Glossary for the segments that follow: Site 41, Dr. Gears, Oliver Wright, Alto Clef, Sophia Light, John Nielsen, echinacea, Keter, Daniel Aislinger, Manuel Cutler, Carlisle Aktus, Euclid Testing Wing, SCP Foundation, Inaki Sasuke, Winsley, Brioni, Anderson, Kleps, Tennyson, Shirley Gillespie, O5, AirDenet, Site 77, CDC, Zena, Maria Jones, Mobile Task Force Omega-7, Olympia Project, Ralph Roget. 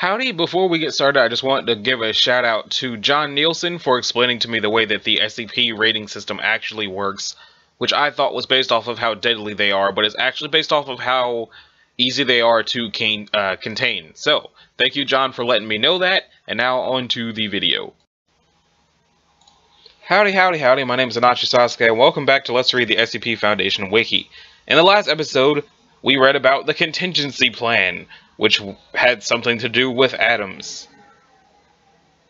Howdy, before we get started, I just want to give a shout out to John Nielsen for explaining to me the way that the SCP rating system actually works, which I thought was based off of how deadly they are, but it's actually based off of how easy they are to contain. So, thank you, John, for letting me know that, and now on to the video. Howdy, howdy, howdy, my name is Inaki Sasuke, and welcome back to Let's Read the SCP Foundation Wiki. In the last episode, we read about the contingency plan, which had something to do with Adams.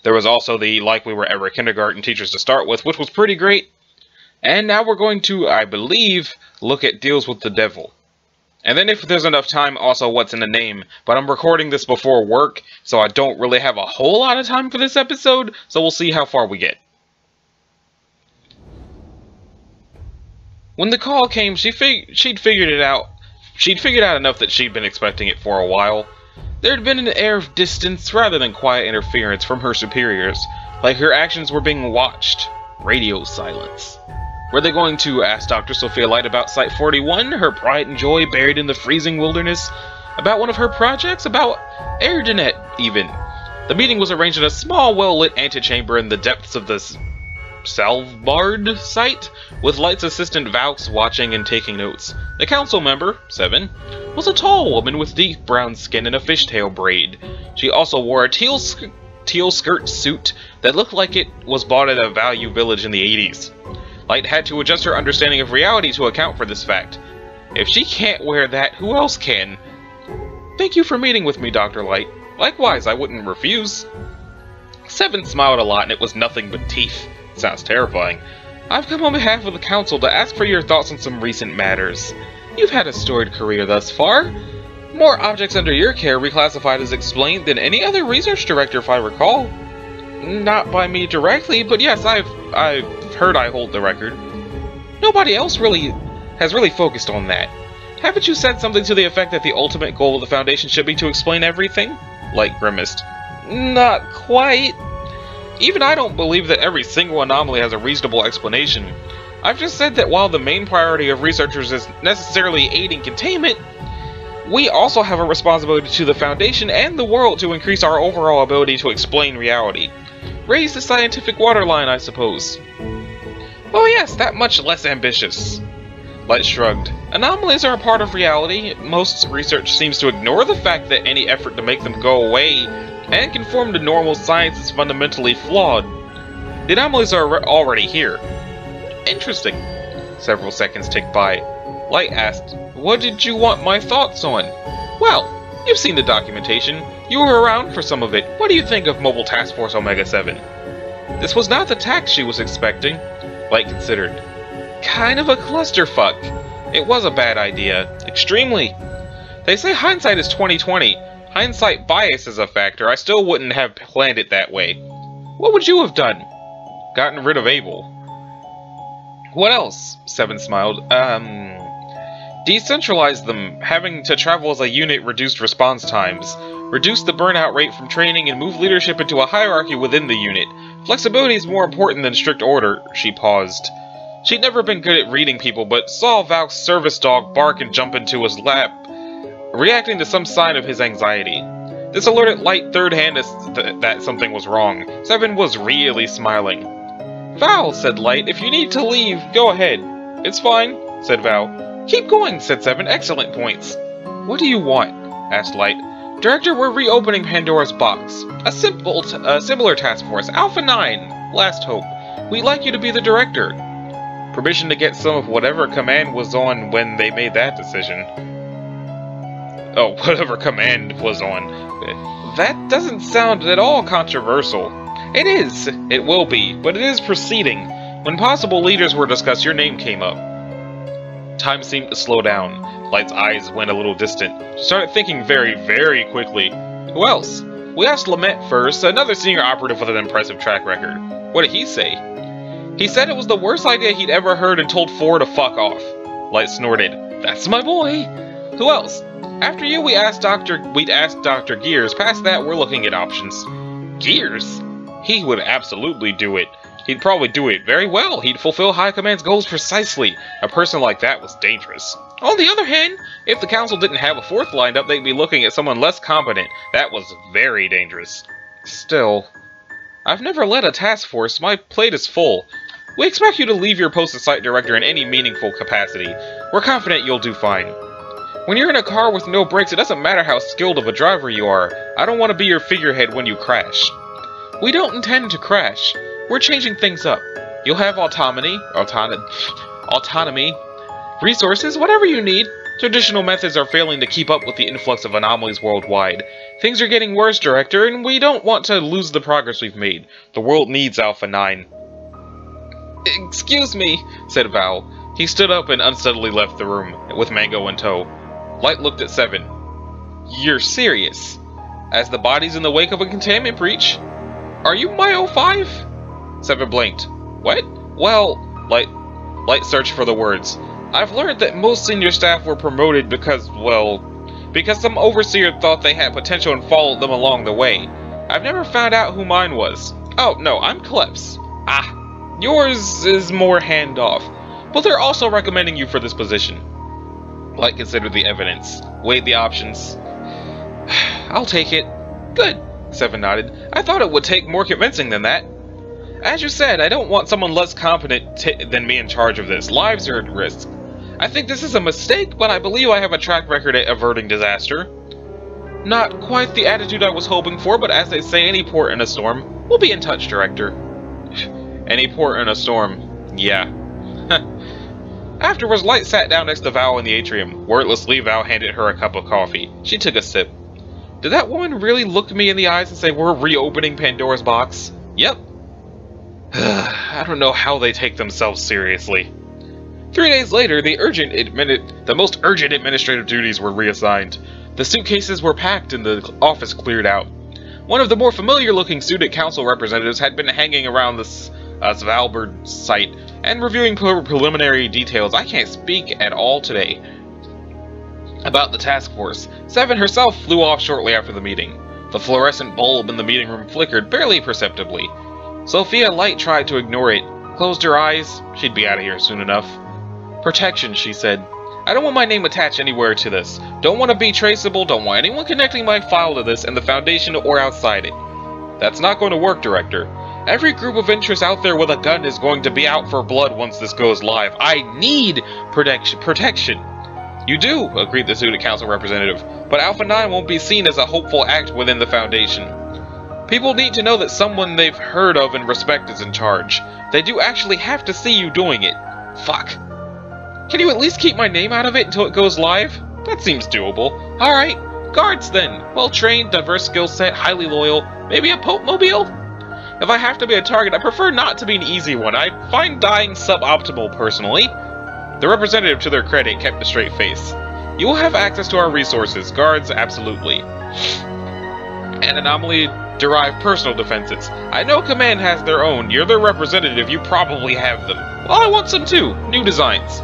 There was also the Like We Were Ever kindergarten teachers to start with, which was pretty great. And now we're going to, I believe, look at Deals with the Devil. And then if there's enough time, also what's in the name. But I'm recording this before work, so I don't really have a whole lot of time for this episode, so we'll see how far we get. When the call came, she'd figured it out. She'd figured out enough that she'd been expecting it for a while. There had been an air of distance rather than quiet interference from her superiors, like her actions were being watched. Radio silence. Were they going to ask Dr. Sophia Light about Site 41, her pride and joy buried in the freezing wilderness, about one of her projects, about AirDenet, even? The meeting was arranged in a small, well-lit antechamber in the depths of the Svalbard site, with Light's assistant Vaux watching and taking notes. The council member, 7, was a tall woman with deep brown skin and a fishtail braid. She also wore a teal skirt suit that looked like it was bought at a value village in the 80s. Light had to adjust her understanding of reality to account for this fact. If she can't wear that, who else can? Thank you for meeting with me, Dr. Light. Likewise, I wouldn't refuse. 7 smiled a lot and it was nothing but teeth. Sounds terrifying. I've come on behalf of the council to ask for your thoughts on some recent matters. You've had a storied career thus far. More objects under your care reclassified as explained than any other research director, if I recall. Not by me directly, but yes, I've heard I hold the record. Nobody else has really focused on that. Haven't you said something to the effect that the ultimate goal of the Foundation should be to explain everything? Light grimaced. Not quite. Even I don't believe that every single anomaly has a reasonable explanation. I've just said that while the main priority of researchers is necessarily aiding containment, we also have a responsibility to the Foundation and the world to increase our overall ability to explain reality. Raise the scientific waterline, I suppose. Oh yes, that much less ambitious. Light shrugged. Anomalies are a part of reality. Most research seems to ignore the fact that any effort to make them go away and conform to normal science is fundamentally flawed. The anomalies are already here. Interesting. Several seconds ticked by. Light asked, what did you want my thoughts on? Well, you've seen the documentation. You were around for some of it. What do you think of Mobile Task Force Omega-7? This was not the tax she was expecting. Light considered. Kind of a clusterfuck. It was a bad idea. Extremely. They say hindsight is 20/20. Hindsight bias is a factor. I still wouldn't have planned it that way. What would you have done? Gotten rid of Abel. What else? 7 smiled. Decentralize them. Having to travel as a unit reduced response times. Reduce the burnout rate from training and move leadership into a hierarchy within the unit. Flexibility is more important than strict order. She paused. She'd never been good at reading people, but saw Valk's service dog bark and jump into his lap, reacting to some sign of his anxiety. This alerted Light third hand as that something was wrong. 7 was really smiling. Val, said Light, if you need to leave, go ahead. It's fine, said Val. Keep going, said 7, excellent points. What do you want? Asked Light. Director, we're reopening Pandora's box. A similar task force, Alpha-9, Last Hope. We'd like you to be the director. Permission to get some of whatever command was on when they made that decision. Oh, whatever command was on. That doesn't sound at all controversial. It is. It will be. But it is proceeding. When possible leaders were discussed, your name came up. Time seemed to slow down. Light's eyes went a little distant. She started thinking very, very quickly. Who else? We asked Lament first, another senior operative with an impressive track record. What did he say? He said it was the worst idea he'd ever heard and told 4 to fuck off. Light snorted. That's my boy. Who else? After you, we'd asked Dr. Gears. Past that, we're looking at options. Gears? He would absolutely do it. He'd probably do it very well. He'd fulfill High Command's goals precisely. A person like that was dangerous. On the other hand, if the Council didn't have a fourth lined up, they'd be looking at someone less competent. That was very dangerous. Still, I've never led a task force. My plate is full. We expect you to leave your post as site director in any meaningful capacity. We're confident you'll do fine. When you're in a car with no brakes, it doesn't matter how skilled of a driver you are. I don't want to be your figurehead when you crash. We don't intend to crash. We're changing things up. You'll have autonomy, resources, whatever you need. Traditional methods are failing to keep up with the influx of anomalies worldwide. Things are getting worse, Director, and we don't want to lose the progress we've made. The world needs Alpha-9. "Excuse me," said Val. He stood up and unsteadily left the room, with Mango in tow. Light looked at Seven. "You're serious? As the bodies in the wake of a containment breach? Are you my O5? Seven blinked. What? Well, Light searched for the words. I've learned that most senior staff were promoted because some overseer thought they had potential and followed them along the way. I've never found out who mine was. Oh, no, I'm Kleps. Ah, yours is more handoff. But they're also recommending you for this position. Light considered the evidence, weighed the options. I'll take it. Good, Seven nodded. I thought it would take more convincing than that. As you said, I don't want someone less competent than me in charge of this. Lives are at risk. I think this is a mistake, but I believe I have a track record at averting disaster. Not quite the attitude I was hoping for, but as they say, any port in a storm. We'll be in touch, Director. Any port in a storm. Yeah. Afterwards, Light sat down next to Val in the atrium. Wordlessly, Val handed her a cup of coffee. She took a sip. Did that woman really look me in the eyes and say, "We're reopening Pandora's box"? Yep. I don't know how they take themselves seriously. 3 days later, the most urgent administrative duties were reassigned. The suitcases were packed and the office cleared out. One of the more familiar-looking student council representatives had been hanging around the Svalbard site and reviewing preliminary details. I can't speak at all today about the task force. Seven herself flew off shortly after the meeting. The fluorescent bulb in the meeting room flickered barely perceptibly. Sophia Light tried to ignore it, closed her eyes. She'd be out of here soon enough. Protection, she said. I don't want my name attached anywhere to this. Don't want to be traceable, don't want anyone connecting my file to this and the Foundation or outside it. That's not going to work, Director. Every group of interest out there with a gun is going to be out for blood once this goes live. I need protection. You do, agreed the student council representative, but Alpha-9 won't be seen as a hopeful act within the Foundation. People need to know that someone they've heard of and respect is in charge. They do actually have to see you doing it. Fuck. Can you at least keep my name out of it until it goes live? That seems doable. Alright, guards then. Well-trained, diverse skill set, highly loyal. Maybe a Pope Mobile? If I have to be a target, I prefer not to be an easy one. I find dying suboptimal, personally. The representative, to their credit, kept a straight face. You will have access to our resources. Guards, absolutely. An anomaly... derive personal defenses. I know Command has their own. You're their representative. You probably have them. Well, I want some too. New designs.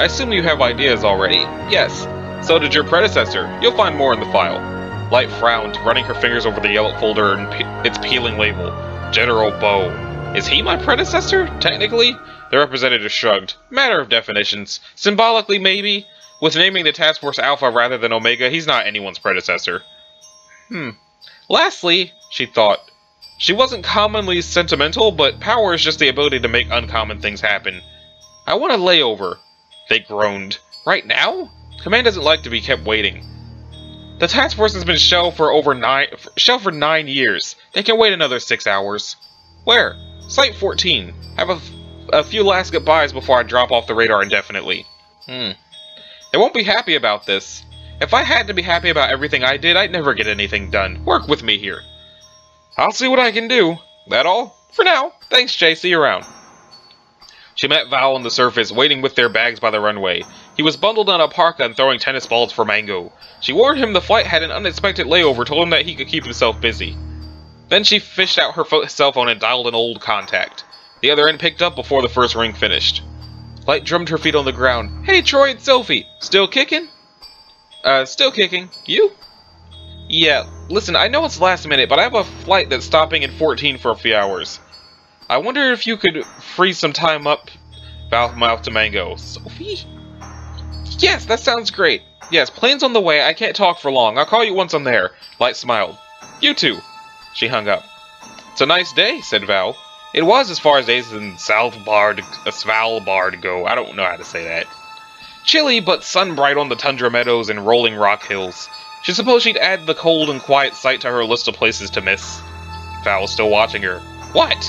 I assume you have ideas already. Yes. So did your predecessor. You'll find more in the file. Light frowned, running her fingers over the yellow folder and its peeling label. General Bow. Is he my predecessor? Technically? The representative shrugged. Matter of definitions. Symbolically, maybe? With naming the Task Force Alpha rather than Omega, he's not anyone's predecessor. Lastly, she thought. She wasn't commonly sentimental, but power is just the ability to make uncommon things happen. I want a layover, they groaned. Right now? Command doesn't like to be kept waiting. The task force has been shelled for 9 years. They can wait another 6 hours. Where? Site 14. Have a few last goodbyes before I drop off the radar indefinitely. They won't be happy about this. If I had to be happy about everything I did, I'd never get anything done. Work with me here. I'll see what I can do. That all? For now. Thanks, Jay. See you around. She met Val on the surface, waiting with their bags by the runway. He was bundled on a parka and throwing tennis balls for Mango. She warned him the flight had an unexpected layover, told him that he could keep himself busy. Then she fished out her cell phone and dialed an old contact. The other end picked up before the first ring finished. Light drummed her feet on the ground. Hey, Troy and Sophie. Still kicking? Still kicking. You? Yeah, listen, I know it's last minute, but I have a flight that's stopping in 14 for a few hours. I wonder if you could free some time up mouth to Mango. Sophie? Yes, that sounds great. Yes, plane's on the way. I can't talk for long. I'll call you once I'm there. Light smiled. You too. She hung up. It's a nice day, said Val. It was, as far as days in Svalbard go. I don't know how to say that. Chilly, but sunbright on the tundra meadows and rolling rock hills. She supposed she'd add the cold and quiet sight to her list of places to miss. Val was still watching her. What?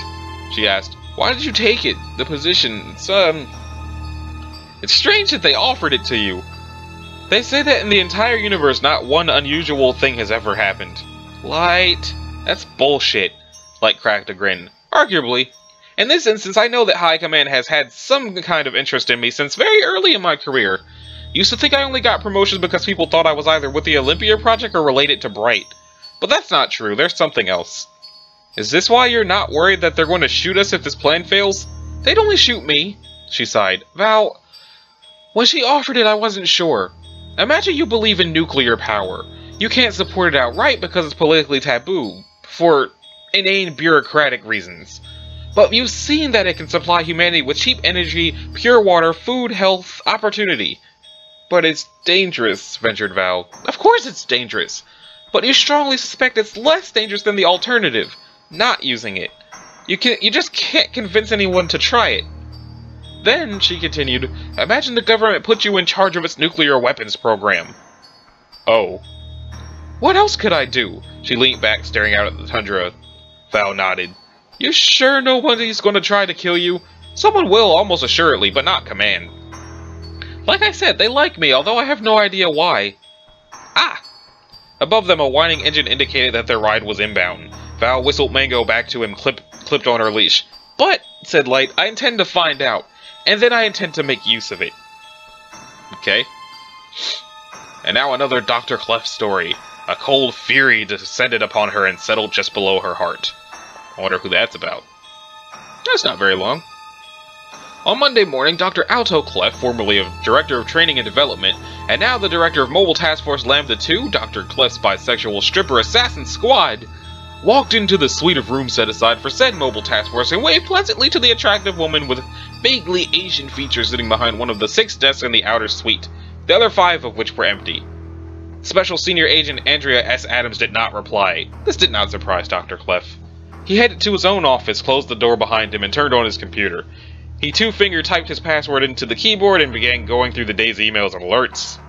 She asked. Why did you take it? The position, it's strange that they offered it to you. They say that in the entire universe, not one unusual thing has ever happened. Light. That's bullshit. Light cracked a grin. Arguably. In this instance, I know that High Command has had some kind of interest in me since very early in my career. Used to think I only got promotions because people thought I was either with the Olympia Project or related to Bright. But that's not true. There's something else. Is this why you're not worried that they're going to shoot us if this plan fails? They'd only shoot me, she sighed. Val, when she offered it, I wasn't sure. Imagine you believe in nuclear power. You can't support it outright because it's politically taboo, for inane bureaucratic reasons. But you've seen that it can supply humanity with cheap energy, pure water, food, health, opportunity. But it's dangerous, ventured Val. Of course it's dangerous. But you strongly suspect it's less dangerous than the alternative. Not using it. You just can't convince anyone to try it. Then, she continued, imagine the government put you in charge of its nuclear weapons program. Oh. What else could I do? She leaned back, staring out at the tundra. Val nodded. You sure nobody's going to try to kill you? Someone will, almost assuredly, but not Command. Like I said, they like me, although I have no idea why. Ah! Above them, a whining engine indicated that their ride was inbound. Val whistled Mango back to him, clipped on her leash. But, said Light, I intend to find out, and then I intend to make use of it. Okay. And now another Dr. Clef story. A cold fury descended upon her and settled just below her heart. I wonder who that's about. That's not very long. On Monday morning, Dr. Alto Clef, formerly of Director of Training and Development, and now the Director of Mobile Task Force Lambda-2, Dr. Clef's bisexual stripper assassin squad, walked into the suite of rooms set aside for said Mobile Task Force and waved pleasantly to the attractive woman with vaguely Asian features sitting behind one of the 6 desks in the outer suite, the other 5 of which were empty. Special Senior Agent Andrea Adams did not reply. This did not surprise Dr. Clef. He headed to his own office, closed the door behind him, and turned on his computer. He two-finger typed his password into the keyboard and began going through the day's emails and alerts.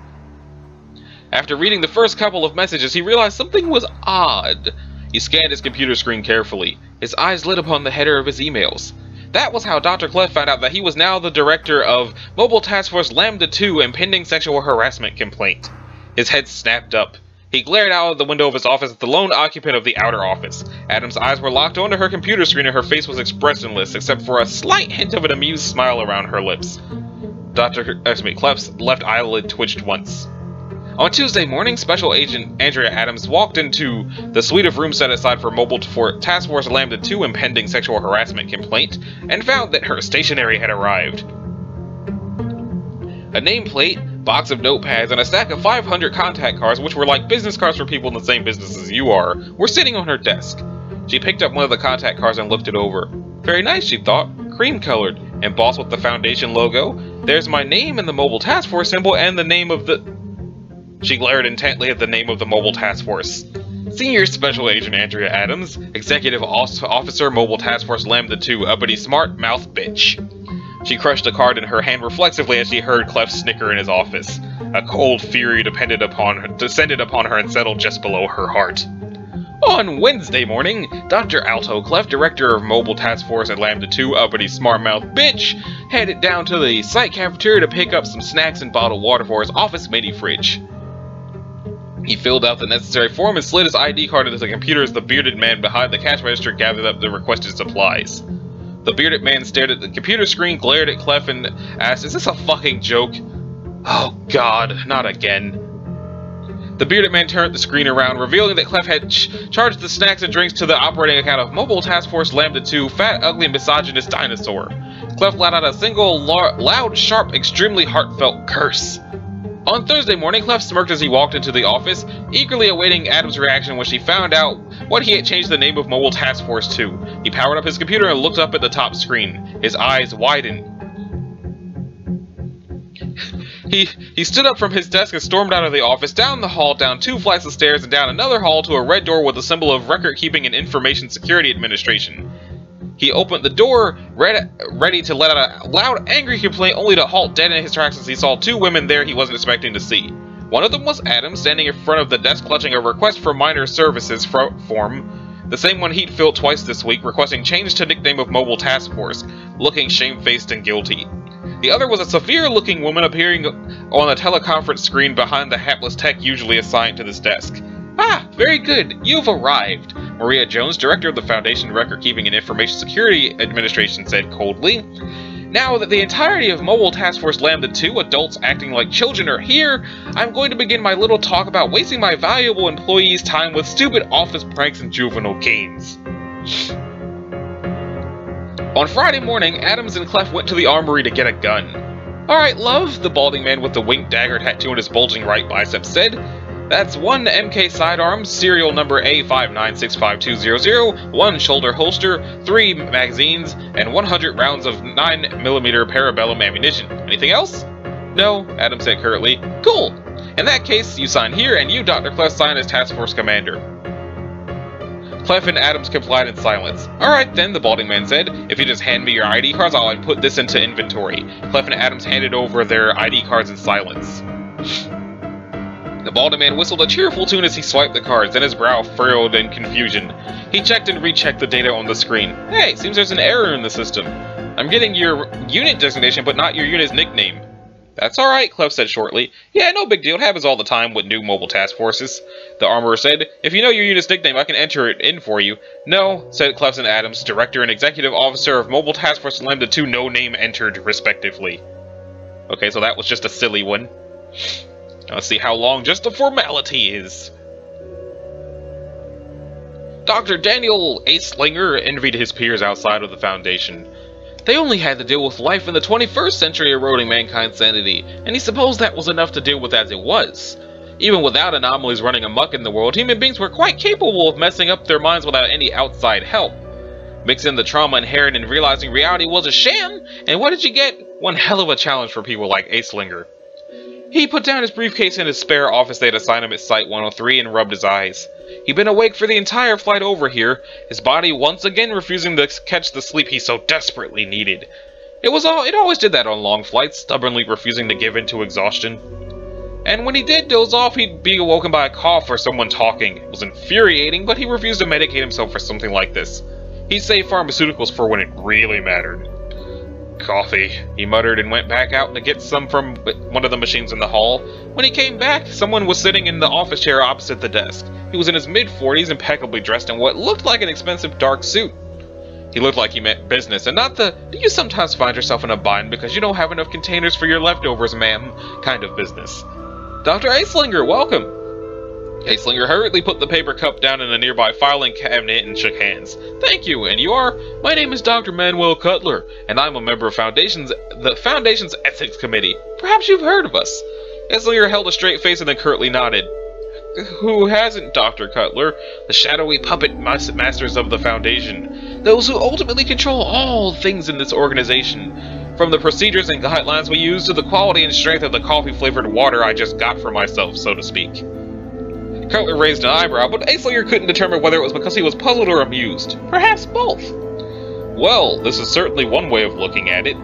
After reading the first couple of messages, he realized something was odd. He scanned his computer screen carefully. His eyes lit upon the header of his emails. That was how Dr. Clef found out that he was now the director of Mobile Task Force Lambda-2 and pending sexual harassment complaint. His head snapped up. He glared out of the window of his office at the lone occupant of the outer office. Adam's eyes were locked onto her computer screen and her face was expressionless, except for a slight hint of an amused smile around her lips. Clef's left eyelid twitched once. On Tuesday morning, Special Agent Andrea Adams walked into the suite of rooms set aside for Mobile Task Force Lambda-2 and pending sexual harassment complaint, and found that her stationery had arrived. A nameplate, box of notepads, and a stack of 500 contact cards, which were like business cards for people in the same business as you are, were sitting on her desk. She picked up one of the contact cards and looked it over. Very nice, she thought. Cream-colored, embossed with the Foundation logo. There's my name and the Mobile Task Force symbol and the name of the... She glared intently at the name of the Mobile Task Force. Senior Special Agent Andrea Adams, Executive Officer Mobile Task Force Lambda-2, uppity smart mouth bitch. She crushed the card in her hand reflexively as she heard Clef snicker in his office. A cold fury descended upon her and settled just below her heart. On Wednesday morning, Dr. Alto Clef, Director of Mobile Task Force at Lambda-2, uppity smartmouth bitch, headed down to the site cafeteria to pick up some snacks and bottled water for his office mini-fridge. He filled out the necessary form and slid his ID card into the computer as the bearded man behind the cash register gathered up the requested supplies. The bearded man stared at the computer screen, glared at Clef, and asked, "Is this a fucking joke?" "Oh god, not again." The bearded man turned the screen around, revealing that Clef had charged the snacks and drinks to the operating account of Mobile Task Force Lambda-2, fat, ugly, misogynist dinosaur. Clef let out a single, loud, sharp, extremely heartfelt curse. On Thursday morning, Clef smirked as he walked into the office, eagerly awaiting Adams' reaction when she found out what he had changed the name of Mobile Task Force to. He powered up his computer and looked up at the top screen. His eyes widened. He stood up from his desk and stormed out of the office, down the hall, down 2 flights of stairs, and down another hall to a red door with a symbol of Record Keeping and Information Security Administration. He opened the door, ready to let out a loud, angry complaint, only to halt dead in his tracks as he saw 2 women there he wasn't expecting to see. One of them was Adam, standing in front of the desk clutching a request for minor services form, the same one he'd filled twice this week, requesting change to nickname of Mobile Task Force, looking shamefaced and guilty. The other was a severe-looking woman appearing on a teleconference screen behind the hatless tech usually assigned to this desk. Ah, very good, you've arrived. Maria Jones, director of the Foundation Record Keeping and Information Security Administration, said coldly. Now that the entirety of Mobile Task Force Lambda-2 adults acting like children are here, I'm going to begin my little talk about wasting my valuable employees' time with stupid office pranks and juvenile games. On Friday morning, Adams and Clef went to the armory to get a gun. Alright, love, the balding man with the winged dagger tattoo on his bulging right bicep said. That's 1 MK sidearm, serial number A596520, 1 shoulder holster, 3 magazines, and 100 rounds of 9mm parabellum ammunition. Anything else? No, Adam said curtly. Cool. In that case, you sign here, and you, Dr. Clef, sign as task force commander. Clef and Adams complied in silence. Alright then, the balding man said. If you just hand me your ID cards, I'll input this into inventory. Clef and Adams handed over their ID cards in silence. The bald man whistled a cheerful tune as he swiped the cards, then his brow furrowed in confusion. He checked and rechecked the data on the screen. Hey, seems there's an error in the system. I'm getting your unit designation, but not your unit's nickname. That's alright, Clef said shortly. Yeah, no big deal, it happens all the time with new mobile task forces. The armorer said, if you know your unit's nickname, I can enter it in for you. No, said Clefson Adams, director and executive officer of Mobile Task Force Lambda-2, no name entered, respectively. Okay, so that was just a silly one. Let's see how long just the formality is. Dr. Daniel Aislinger envied his peers outside of the Foundation. They only had to deal with life in the 21st century eroding mankind's sanity, and he supposed that was enough to deal with as it was. Even without anomalies running amok in the world, human beings were quite capable of messing up their minds without any outside help. Mix in the trauma inherent in realizing reality was a sham, and what did you get? One hell of a challenge for people like Aislinger. He put down his briefcase in his spare office they'd assigned him at Site 103 and rubbed his eyes. He'd been awake for the entire flight over here, his body once again refusing to catch the sleep he so desperately needed. It always did that on long flights, stubbornly refusing to give in to exhaustion. And when he did doze off, he'd be awoken by a cough or someone talking. It was infuriating, but he refused to medicate himself for something like this. He'd save pharmaceuticals for when it really mattered. Coffee, he muttered, and went back out to get some from one of the machines in the hall. When he came back, someone was sitting in the office chair opposite the desk. He was in his mid-40s, impeccably dressed in what looked like an expensive dark suit. He looked like he meant business, and not the, do you sometimes find yourself in a bind because you don't have enough containers for your leftovers, ma'am, kind of business. Dr. Aislinger, welcome. Aislinger hurriedly put the paper cup down in a nearby filing cabinet and shook hands. Thank you, and you are? My name is Dr. Manuel Cutler, and I'm a member of the Foundation's Ethics Committee. Perhaps you've heard of us. Aislinger held a straight face and then curtly nodded. Who hasn't, Dr. Cutler? The shadowy puppet masters of the Foundation. Those who ultimately control all things in this organization. From the procedures and guidelines we use to the quality and strength of the coffee-flavored water I just got for myself, so to speak. Cutler raised an eyebrow, but Aislinger couldn't determine whether it was because he was puzzled or amused. Perhaps both. Well, this is certainly one way of looking at it.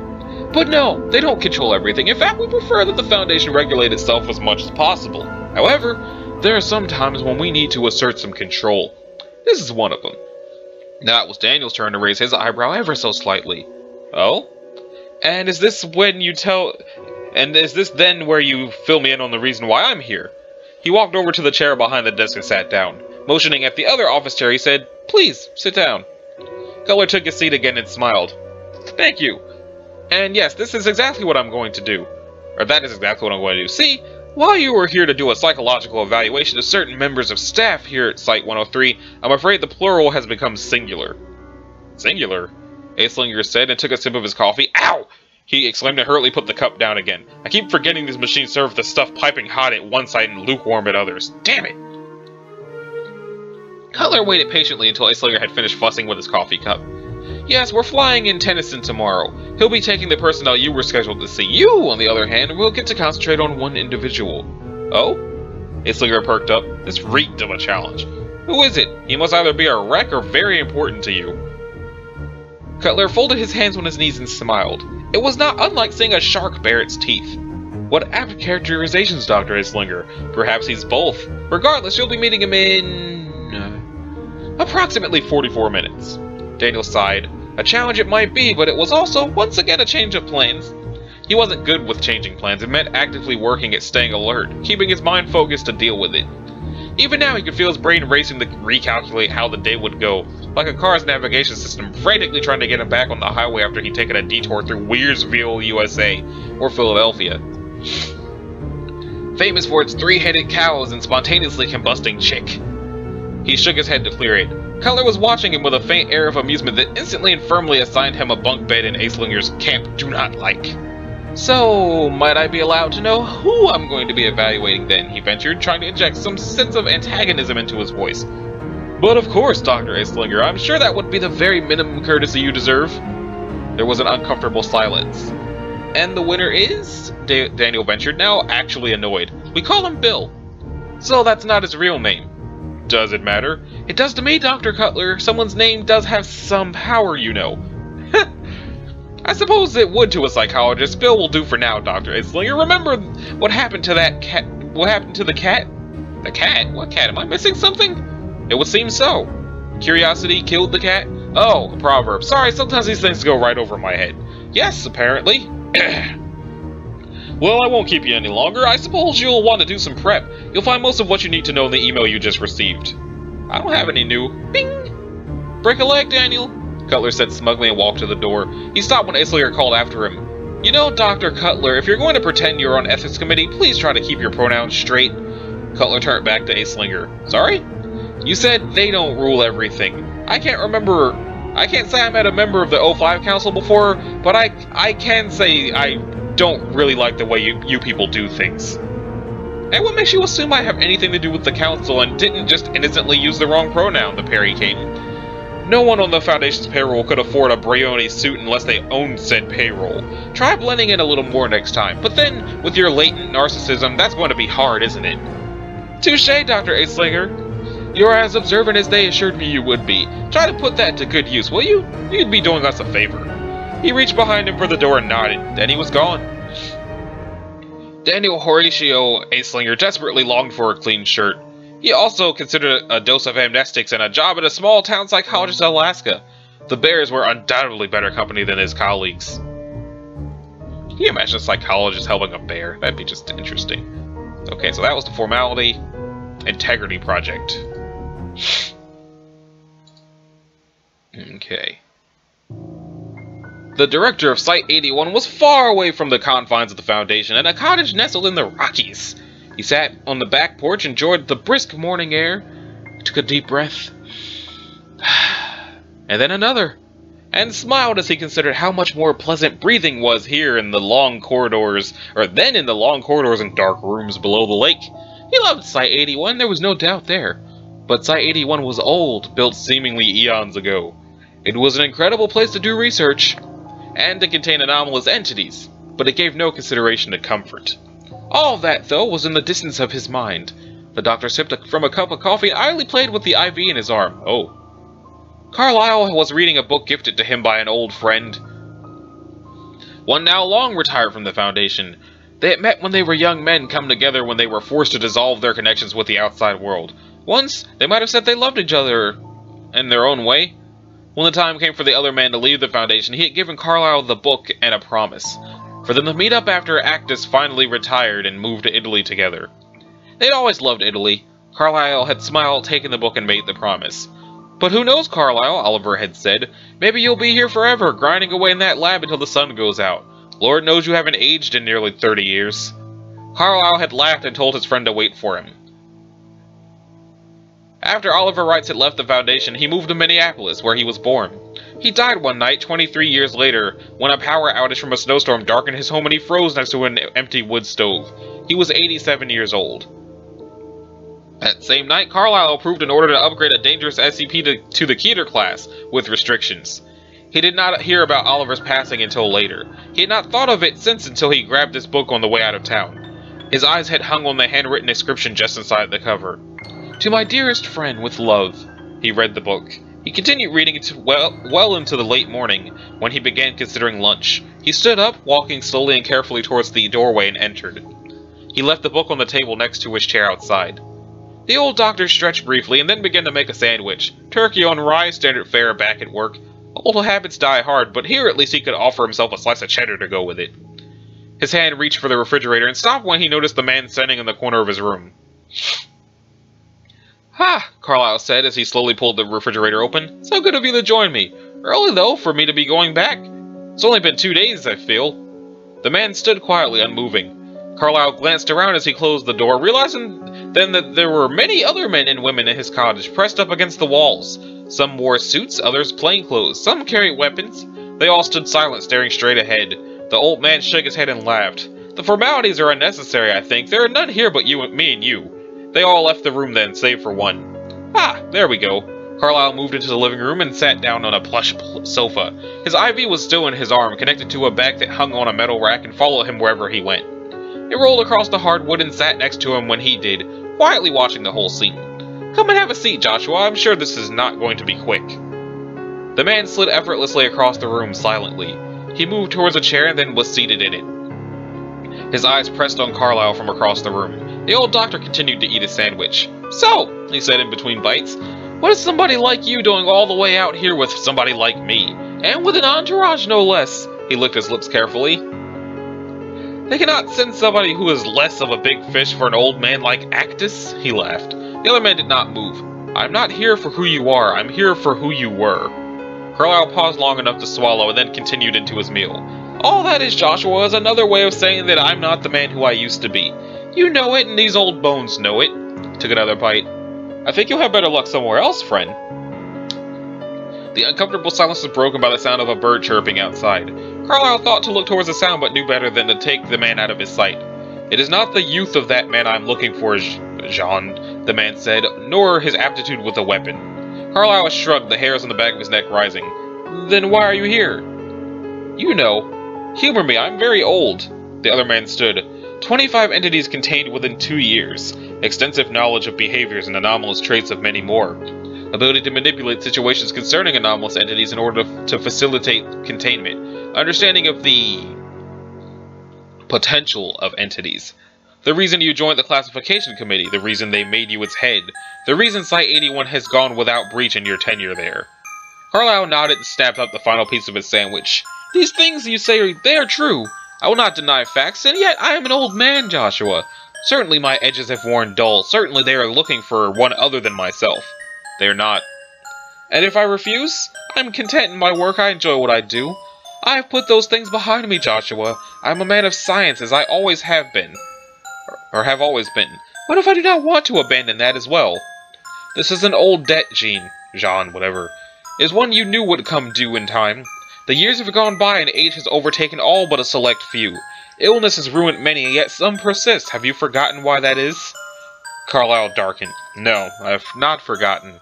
But no, they don't control everything. In fact, we prefer that the Foundation regulate itself as much as possible. However, there are some times when we need to assert some control. This is one of them. Now it was Daniel's turn to raise his eyebrow ever so slightly. Oh? And is this when you tell... And is this then where you fill me in on the reason why I'm here? He walked over to the chair behind the desk and sat down. Motioning at the other office chair, he said, Please, sit down. Cutler took his seat again and smiled. Thank you. And yes, this is exactly what I'm going to do. Or that is exactly what I'm going to do. See, while you were here to do a psychological evaluation of certain members of staff here at Site 103, I'm afraid the plural has become singular. Singular? Aislinger said and took a sip of his coffee. Ow! He exclaimed and hurriedly put the cup down again. I keep forgetting these machines serve the stuff piping hot at one side and lukewarm at others. Damn it! Cutler waited patiently until Aislinger had finished fussing with his coffee cup. Yes, we're flying in Tennyson tomorrow. He'll be taking the personnel you were scheduled to see. You, on the other hand, will get to concentrate on one individual. Oh? Aislinger perked up. This reeked of a challenge. Who is it? He must either be a wreck or very important to you. Cutler folded his hands on his knees and smiled. It was not unlike seeing a shark bare its teeth. What apt characterizations, Dr. Aislinger. Perhaps he's both. Regardless, you'll be meeting him in... approximately 44 minutes. Daniel sighed. A challenge it might be, but it was also, once again, a change of plans. He wasn't good with changing plans. It meant actively working at staying alert, keeping his mind focused to deal with it. Even now, he could feel his brain racing to recalculate how the day would go, like a car's navigation system frantically trying to get him back on the highway after he'd taken a detour through Wearsville, USA, or Philadelphia. Famous for its three-headed cows and spontaneously combusting chick. He shook his head to clear it. Cutler was watching him with a faint air of amusement that instantly and firmly assigned him a bunk bed in Aislinger's camp do not like. So, might I be allowed to know who I'm going to be evaluating then, he ventured, trying to inject some sense of antagonism into his voice. But of course, Dr. Aislinger, I'm sure that would be the very minimum courtesy you deserve. There was an uncomfortable silence. And the winner is? Daniel ventured, now actually annoyed. We call him Bill. So that's not his real name. Does it matter? It does to me, Dr. Cutler. Someone's name does have some power, you know. I suppose it would to a psychologist. Bill will do for now, Dr. Aislinger. Remember what happened to that cat? What happened to the cat? The cat? What cat? Am I missing something? It would seem so. Curiosity killed the cat? Oh, a proverb. Sorry, sometimes these things go right over my head. Yes, apparently. Well, I won't keep you any longer. I suppose you'll want to do some prep. You'll find most of what you need to know in the email you just received. I don't have any new... Bing! Break a leg, Daniel. Cutler said smugly and walked to the door. He stopped when Aislinger called after him. You know, Dr. Cutler, if you're going to pretend you're on Ethics Committee, please try to keep your pronouns straight. Cutler turned back to Aislinger. Sorry? You said they don't rule everything. I can't remember... I can't say I met a member of the O5 Council before, but I can say I don't really like the way you people do things. And what makes you assume I have anything to do with the Council and didn't just innocently use the wrong pronoun, the parry came. No one on the Foundation's payroll could afford a Brioni suit unless they owned said payroll. Try blending in a little more next time, but then, with your latent narcissism, that's going to be hard, isn't it? Touché, Dr. Aislinger. You're as observant as they assured me you would be. Try to put that to good use, will you? You'd be doing us a favor. He reached behind him for the door and nodded. Then he was gone. Daniel Horatio Aislinger desperately longed for a clean shirt. He also considered a dose of amnestics and a job at a small-town psychologist in Alaska. The Bears were undoubtedly better company than his colleagues. Can you imagine a psychologist helping a bear? That'd be just interesting. Okay, so that was the formality. Integrity Project. Okay. The director of Site 81 was far away from the confines of the Foundation and a cottage nestled in the Rockies. He sat on the back porch, enjoyed the brisk morning air, took a deep breath, and then another, and smiled as he considered how much more pleasant breathing was here in the long corridors, or then in the long corridors and dark rooms below the lake. He loved Site 81, there was no doubt there, but Site 81 was old, built seemingly eons ago. It was an incredible place to do research, and to contain anomalous entities, but it gave no consideration to comfort. All that, though, was in the distance of his mind. The doctor sipped from a cup of coffee and idly played with the IV in his arm. Oh. Carlisle was reading a book gifted to him by an old friend. One now long retired from the Foundation. They had met when they were young men come together when they were forced to dissolve their connections with the outside world. Once, they might have said they loved each other in their own way. When the time came for the other man to leave the Foundation, he had given Carlisle the book and a promise. For them to meet up after Aktus finally retired and moved to Italy together. They'd always loved Italy. Carlisle had smiled, taken the book, and made the promise. But who knows, Carlisle, Oliver had said. Maybe you'll be here forever, grinding away in that lab until the sun goes out. Lord knows you haven't aged in nearly 30 years. Carlisle had laughed and told his friend to wait for him. After Oliver Wright had left the Foundation, he moved to Minneapolis, where he was born. He died one night 23 years later when a power outage from a snowstorm darkened his home and he froze next to an empty wood stove. He was 87 years old. That same night, Carlisle approved an order to upgrade a dangerous SCP to the Keter class, with restrictions. He did not hear about Oliver's passing until later. He had not thought of it since until he grabbed this book on the way out of town. His eyes had hung on the handwritten inscription just inside the cover. To my dearest friend with love, he read the book. He continued reading it well into the late morning, when he began considering lunch. He stood up, walking slowly and carefully towards the doorway and entered. He left the book on the table next to his chair outside. The old doctor stretched briefly and then began to make a sandwich. Turkey on rye, standard fare back at work. Old habits die hard, but here at least he could offer himself a slice of cheddar to go with it. His hand reached for the refrigerator and stopped when he noticed the man standing in the corner of his room. "Ha," Carlisle said as he slowly pulled the refrigerator open. "So good of you to join me. Early, though, for me to be going back. It's only been 2 days, I feel." The man stood quietly, unmoving. Carlisle glanced around as he closed the door, realizing then that there were many other men and women in his cottage, pressed up against the walls. Some wore suits, others plain clothes, some carried weapons. They all stood silent, staring straight ahead. The old man shook his head and laughed. "The formalities are unnecessary, I think. There are none here but you and me and you." They all left the room then, save for one. "Ah, there we go." Carlisle moved into the living room and sat down on a plush sofa. His IV was still in his arm, connected to a bag that hung on a metal rack and followed him wherever he went. It rolled across the hardwood and sat next to him when he did, quietly watching the whole scene. "Come and have a seat, Joshua. I'm sure this is not going to be quick." The man slid effortlessly across the room silently. He moved towards a chair and then was seated in it. His eyes pressed on Carlisle from across the room. The old doctor continued to eat his sandwich. "So," he said in between bites, "what is somebody like you doing all the way out here with somebody like me? And with an entourage, no less." He licked his lips carefully. "They cannot send somebody who is less of a big fish for an old man like Aktus," he laughed. The other man did not move. "I'm not here for who you are, I'm here for who you were." Carlisle paused long enough to swallow and then continued into his meal. "All that is, Joshua, is another way of saying that I'm not the man who I used to be. You know it, and these old bones know it." Took another bite. "I think you'll have better luck somewhere else, friend." The uncomfortable silence was broken by the sound of a bird chirping outside. Carlisle thought to look towards the sound, but knew better than to take the man out of his sight. "It is not the youth of that man I'm looking for, Jean," the man said, "nor his aptitude with a weapon." Carlisle shrugged, the hairs on the back of his neck rising. "Then why are you here?" "You know. Humor me, I'm very old." The other man stood. 25 entities contained within 2 years, extensive knowledge of behaviors and anomalous traits of many more, ability to manipulate situations concerning anomalous entities in order to facilitate containment, understanding of the potential of entities, the reason you joined the classification committee, the reason they made you its head, the reason Site 81 has gone without breach in your tenure there. Carlisle nodded and snapped up the final piece of his sandwich. "These things you say, they are true. I will not deny facts, and yet I am an old man, Joshua. Certainly my edges have worn dull. Certainly they are looking for one other than myself. They are not. And if I refuse, I am content in my work. I enjoy what I do. I have put those things behind me, Joshua. I am a man of science, as I always have been. Or have always been. What if I do not want to abandon that as well? This is an old debt, Jean, whatever. It is one you knew would come due in time. The years have gone by and age has overtaken all but a select few. Illness has ruined many, and yet some persist. Have you forgotten why that is?" Carlisle darkened. "No, I have not forgotten."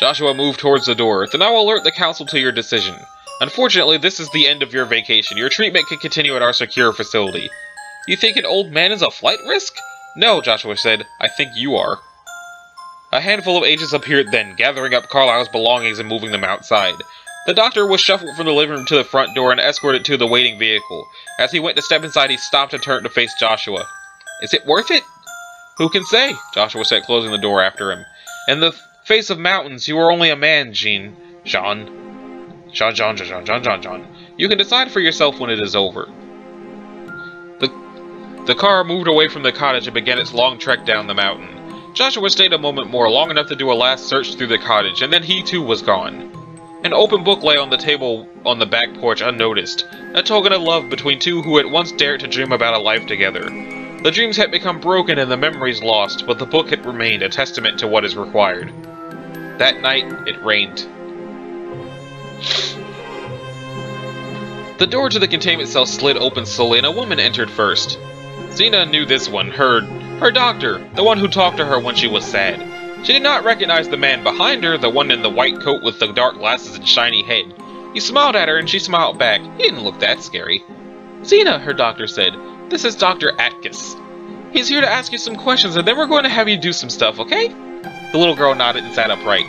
Joshua moved towards the door. "Then I will alert the council to your decision. Unfortunately, this is the end of your vacation. Your treatment can continue at our secure facility." "You think an old man is a flight risk?" "No," Joshua said. "I think you are." A handful of agents appeared then, gathering up Carlisle's belongings and moving them outside. The doctor was shuffled from the living room to the front door and escorted to the waiting vehicle. As he went to step inside, he stopped and turned to face Joshua. "Is it worth it?" "Who can say?" Joshua said, closing the door after him. "In the face of mountains, you are only a man, Jean. You can decide for yourself when it is over." The car moved away from the cottage and began its long trek down the mountain. Joshua stayed a moment more, long enough to do a last search through the cottage, and then he too was gone. An open book lay on the table on the back porch unnoticed, a token of love between two who had once dared to dream about a life together. The dreams had become broken and the memories lost, but the book had remained a testament to what is required. That night, it rained. The door to the containment cell slid open slowly, and a woman entered first. Zena knew this one, her doctor, the one who talked to her when she was sad. She did not recognize the man behind her, the one in the white coat with the dark glasses and shiny head. He smiled at her, and she smiled back. He didn't look that scary. "Zena," her doctor said, "this is Dr. Aktus. He's here to ask you some questions, and then we're going to have you do some stuff, okay?" The little girl nodded and sat upright.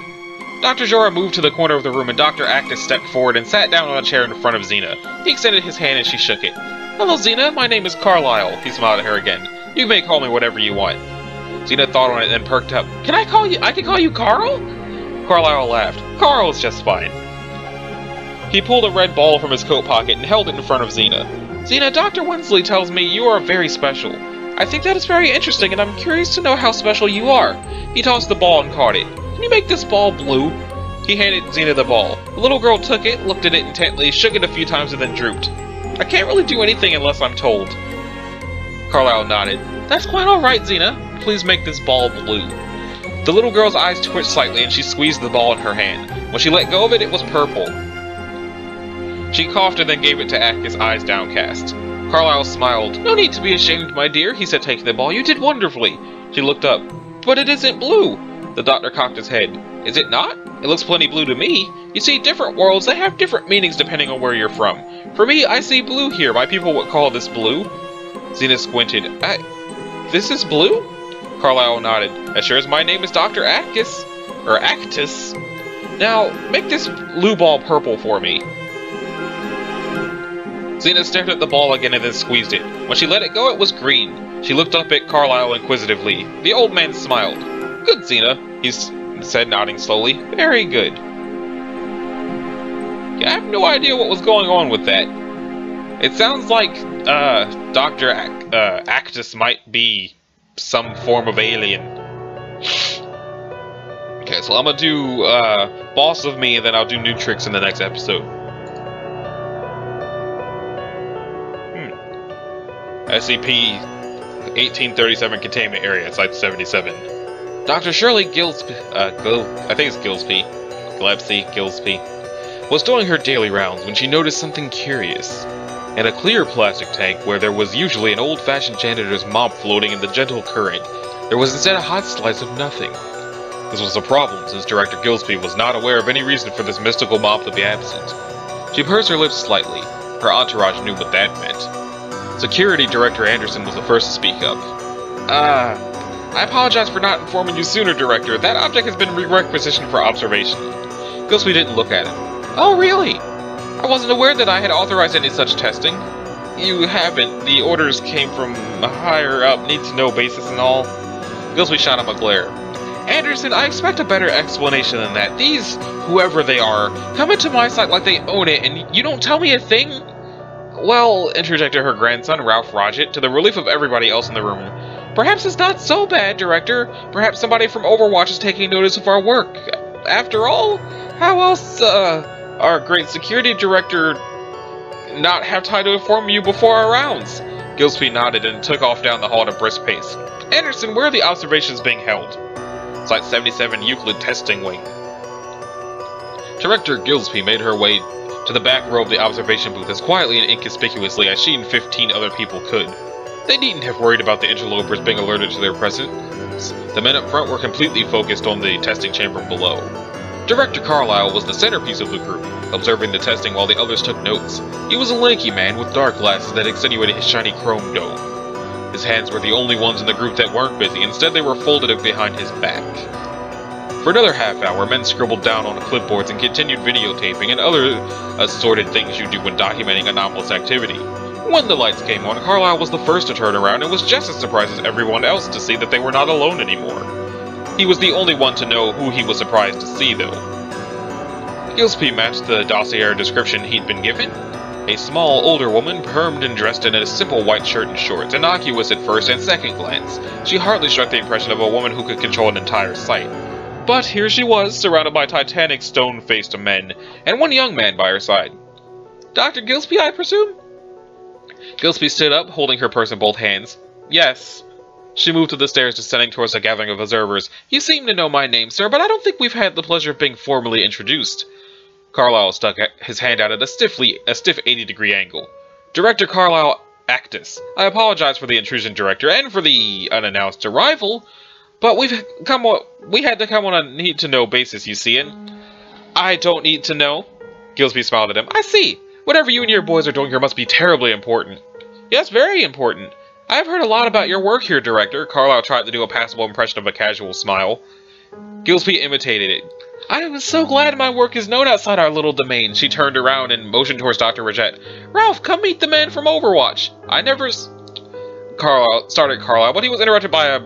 Dr. Jorah moved to the corner of the room, and Dr. Aktus stepped forward and sat down on a chair in front of Zena. He extended his hand, and she shook it. "Hello, Zena. My name is Carlisle." He smiled at her again. "You may call me whatever you want." Zena thought on it, then perked up. "Can I call you? I can call you Carl?" Carlisle laughed. "Carl is just fine." He pulled a red ball from his coat pocket and held it in front of Zena. "Zena, Dr. Winsley tells me you are very special. I think that is very interesting, and I'm curious to know how special you are." He tossed the ball and caught it. "Can you make this ball blue?" He handed Zena the ball. The little girl took it, looked at it intently, shook it a few times, and then drooped. "I can't really do anything unless I'm told." Carlisle nodded. "That's quite all right, Zena. Please make this ball blue." The little girl's eyes twitched slightly, and she squeezed the ball in her hand. When she let go of it, it was purple. She coughed and then gave it to Aktus, eyes downcast. Carlisle smiled. "No need to be ashamed, my dear," he said, taking the ball. "You did wonderfully." She looked up. "But it isn't blue." The doctor cocked his head. "Is it not? It looks plenty blue to me. You see, different worlds, they have different meanings depending on where you're from. For me, I see blue here. My people would call this blue." Zena squinted. This is blue?" Carlisle nodded. "As sure as my name is Dr. Aktus, or Actus. Now, make this blue ball purple for me." Zena stared at the ball again and then squeezed it. When she let it go, it was green. She looked up at Carlisle inquisitively. The old man smiled. "Good, Zena," he said, nodding slowly. "Very good." "Yeah, I have no idea what was going on with that. It sounds like, Dr. Aktus might be some form of alien." Okay, so I'm gonna do, Boss of Me, and then I'll do new tricks in the next episode. SCP-1837 Containment Area, Site 77. Dr. Shirley Gillespie, I think it's Gillespie, was doing her daily rounds when she noticed something curious. In a clear plastic tank where there was usually an old-fashioned janitor's mop floating in the gentle current, there was instead a hot slice of nothing. This was a problem, since Director Gillespie was not aware of any reason for this mystical mop to be absent. She pursed her lips slightly. Her entourage knew what that meant. Security Director Anderson was the first to speak up. "I apologize for not informing you sooner, Director. That object has been re-requisitioned for observation." Gillespie didn't look at him. "Oh, really? I wasn't aware that I had authorized any such testing." "You haven't. The orders came from higher up, need-to-know basis and all." Gillespie shot him a glare. "Anderson, I expect a better explanation than that. These, whoever they are, come into my site like they own it, and you don't tell me a thing?" "Well," interjected her grandson, Ralph Roget, to the relief of everybody else in the room, "perhaps it's not so bad, Director. Perhaps somebody from Overwatch is taking notice of our work. After all, how else, our great security director not have time to inform you before our rounds?" Gillespie nodded and took off down the hall at a brisk pace. "Anderson, where are the observations being held?" "Site 77 Euclid Testing Wing." Director Gillespie made her way to the back row of the observation booth as quietly and inconspicuously as she and 15 other people could. They needn't have worried about the interlopers being alerted to their presence. The men up front were completely focused on the testing chamber below. Director Carlisle was the centerpiece of the group, observing the testing while the others took notes. He was a lanky man with dark glasses that accentuated his shiny chrome dome. His hands were the only ones in the group that weren't busy. Instead, they were folded up behind his back. For another half hour, men scribbled down on clipboards and continued videotaping and other assorted things you do when documenting anomalous activity. When the lights came on, Carlisle was the first to turn around and was just as surprised as everyone else to see that they were not alone anymore. He was the only one to know who he was surprised to see, though. Gillespie matched the dossier description he'd been given. A small, older woman, permed and dressed in a simple white shirt and shorts, innocuous at first and second glance. She hardly struck the impression of a woman who could control an entire site. But here she was, surrounded by titanic stone-faced men, and one young man by her side. "Dr. Gillespie, I presume?" Gillespie stood up, holding her purse in both hands. "Yes." She moved to the stairs, descending towards a gathering of observers. "You seem to know my name, sir, but I don't think we've had the pleasure of being formally introduced." Carlisle stuck his hand out at a stiff 80-degree angle. Director Carlisle Aktus, I apologize for the intrusion, Director, and for the unannounced arrival, but we had to come on a need-to-know basis, you see, and I don't need to know. Gillespie smiled at him. I see. Whatever you and your boys are doing here must be terribly important. Yes, very important. I have heard a lot about your work here, Director. Carlisle tried to do a passable impression of a casual smile. Gillespie imitated it. I am so glad my work is known outside our little domain. She turned around and motioned towards Dr. Roget. Ralph, come meet the man from Overwatch. I never... Carlisle started, but he was interrupted by a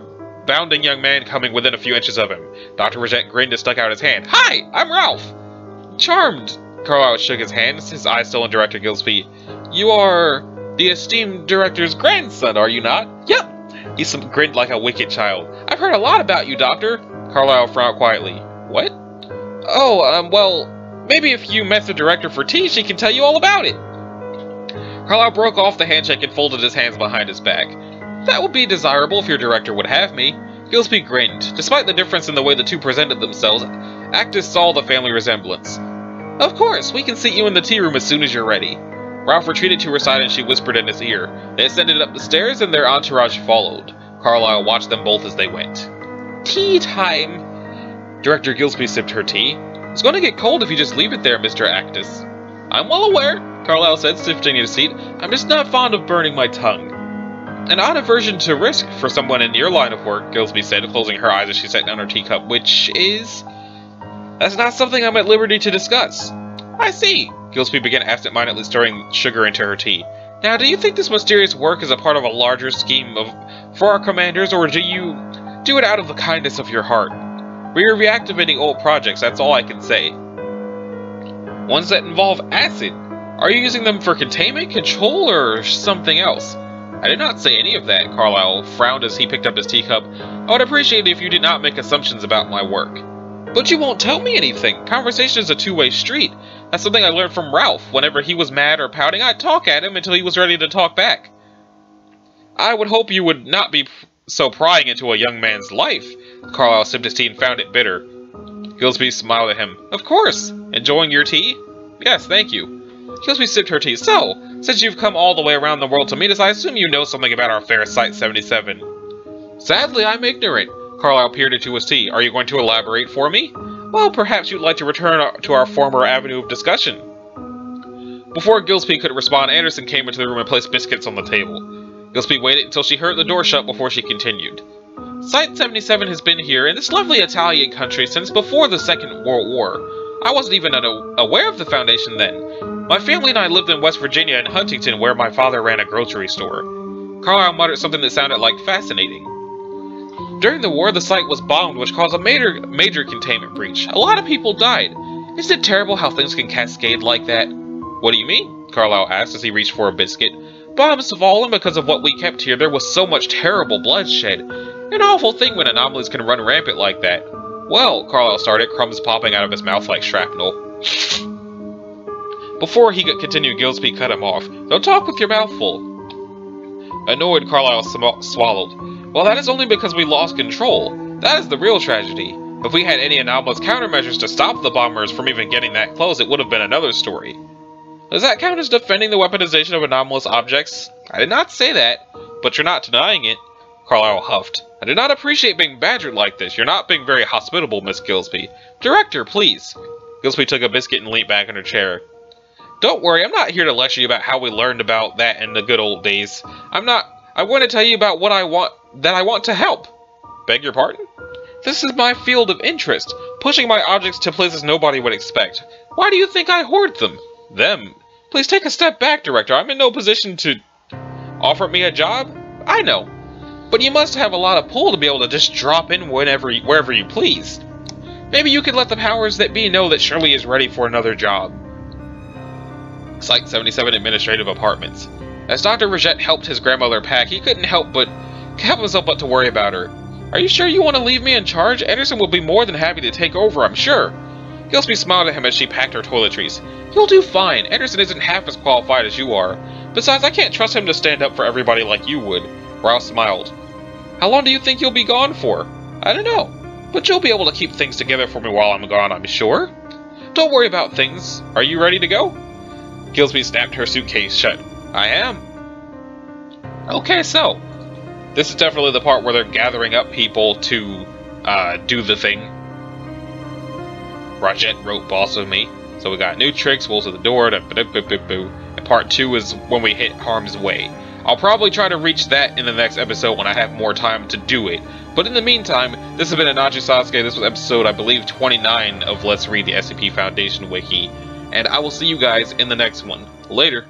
bounding young man coming within a few inches of him. Dr. Roget grinned and stuck out his hand. Hi, I'm Ralph. Charmed. Carlisle shook his hands, his eyes still on Director Gillespie. You are... the esteemed Director's grandson, are you not? Yep. He grinned like a wicked child. I've heard a lot about you, Doctor. Carlisle frowned quietly. What? Oh, well, maybe if you met the Director for tea, she can tell you all about it. Carlisle broke off the handshake and folded his hands behind his back. That would be desirable if your Director would have me. Gillespie grinned. Despite the difference in the way the two presented themselves, Actus saw the family resemblance. Of course, we can seat you in the tea room as soon as you're ready. Ralph retreated to her side and she whispered in his ear. They ascended up the stairs and their entourage followed. Carlisle watched them both as they went. Tea time! Director Gillespie sipped her tea. It's going to get cold if you just leave it there, Mr. Actus. I'm well aware, Carlisle said, shifting his seat. I'm just not fond of burning my tongue. An odd aversion to risk for someone in your line of work, Gillespie said, closing her eyes as she set down her teacup, which is... that's not something I'm at liberty to discuss. I see. Gillespie began absentmindedly stirring sugar into her tea. Now, do you think this mysterious work is a part of a larger scheme for our commanders, or do you do it out of the kindness of your heart? We are reactivating old projects, that's all I can say. Ones that involve acid. Are you using them for containment, control, or something else? I did not say any of that, Carlisle frowned as he picked up his teacup. I would appreciate it if you did not make assumptions about my work. But you won't tell me anything. Conversation is a two-way street. That's something I learned from Ralph. Whenever he was mad or pouting, I'd talk at him until he was ready to talk back. I would hope you would not be so prying into a young man's life. Carlisle sipped his tea and found it bitter. Gillespie smiled at him. Of course. Enjoying your tea? Yes, thank you. Gillespie sipped her tea. So, since you've come all the way around the world to meet us, I assume you know something about our fair Site 77. Sadly, I'm ignorant. Carlisle peered into his tea. Are you going to elaborate for me? Well, perhaps you'd like to return to our former avenue of discussion. Before Gillespie could respond, Anderson came into the room and placed biscuits on the table. Gillespie waited until she heard the door shut before she continued. Site 77 has been here in this lovely Italian country since before the Second World War. I wasn't even aware of the Foundation then. My family and I lived in West Virginia and Huntington, where my father ran a grocery store. Carlisle muttered something that sounded like fascinating. During the war, the site was bombed, which caused a major containment breach. A lot of people died. Isn't it terrible how things can cascade like that? What do you mean? Carlisle asked as he reached for a biscuit. Bombs fallen because of what we kept here. There was so much terrible bloodshed. An awful thing when anomalies can run rampant like that. Well, Carlisle started, crumbs popping out of his mouth like shrapnel. Before he could continue, Gillespie cut him off. Don't talk with your mouth full. Annoyed, Carlisle swallowed. Well, that is only because we lost control. That is the real tragedy. If we had any anomalous countermeasures to stop the bombers from even getting that close, it would have been another story. Does that count as defending the weaponization of anomalous objects? I did not say that, but you're not denying it. Carlisle huffed. I do not appreciate being badgered like this. You're not being very hospitable, Miss Gillespie. Director, please. Gillespie took a biscuit and leaned back in her chair. Don't worry, I'm not here to lecture you about how we learned about that in the good old days. I want to tell you about what I want... that I want to help. Beg your pardon? This is my field of interest, pushing my objects to places nobody would expect. Why do you think I hoard them? Them? Please take a step back, Director. I'm in no position to... Offer me a job? I know. But you must have a lot of pull to be able to just drop in wherever you please. Maybe you could let the powers that be know that Shirley is ready for another job. Site 77 Administrative Apartments. As Dr. Roget helped his grandmother pack, he couldn't help but... help himself but to worry about her. Are you sure you want to leave me in charge? Anderson will be more than happy to take over, I'm sure. Gillespie smiled at him as she packed her toiletries. You'll do fine. Anderson isn't half as qualified as you are. Besides, I can't trust him to stand up for everybody like you would. Ralph smiled. How long do you think you'll be gone for? I don't know. But you'll be able to keep things together for me while I'm gone, I'm sure. Don't worry about things. Are you ready to go? Gillespie snapped her suitcase shut. I am. Okay, so. This is definitely the part where they're gathering up people to do the thing. Roget wrote Boss of Me. So we got new tricks, wolves at the door, and part 2 is when we hit harm's way. I'll probably try to reach that in the next episode when I have more time to do it. But in the meantime, this has been Inaki Sasuke. This was episode, I believe, 29 of Let's Read the SCP Foundation Wiki. And I will see you guys in the next one. Later.